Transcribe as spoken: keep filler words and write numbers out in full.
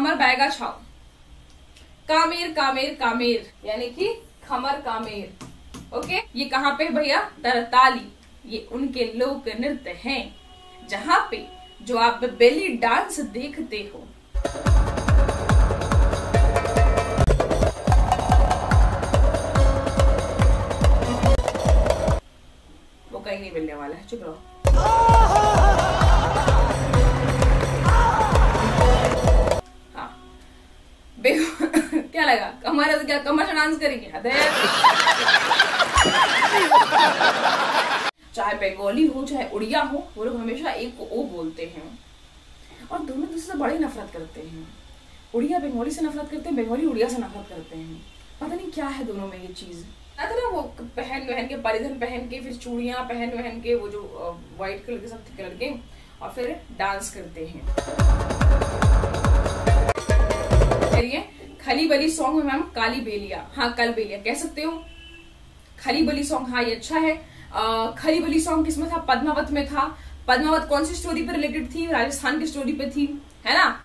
अमर बैगा छाओ। कामेर कामेर कामेर यानी कि खमर कामेर। ओके, ये कहाँ पे भैया? दरताली। ये उनके लोक नृत्य हैं जहाँ पे जो आप बेली डांस देखते हो। वो कहीं नहीं मिलने वाला है, चुप रहो। हाँ, क्या लगा? कमर क्या कमर से डांस करेंगे? चाहे बंगाली हो चाहे उड़िया हो, वो लोग हमेशा एक को ओ बोलते हैं और दोनों दूसरे से बड़ी नफरत करते हैं। उड़िया बंगाली से नफरत करते हैं, बंगाली उड़िया से नफरत करते हैं। पता नहीं क्या है दोनों में ये चीज़। आता ना वो पहन वहन के, परिधन पहन के, फिर चूड़ियाँ पहन वहन के, वो जो वाइट कलर के सब कलर के, और फिर डांस करते हैं। चलिए, खली बली सॉन्ग में मैम काली बेलिया, हाँ कल बेलिया कह सकते हो। खली बली सॉन्ग, हाँ ये अच्छा है। Uh, खली बली सॉन्ग किसमें था? पद्मावत में था। पद्मावत कौन सी स्टोरी पर रिलेटेड थी? राजस्थान की स्टोरी पे थी, है ना।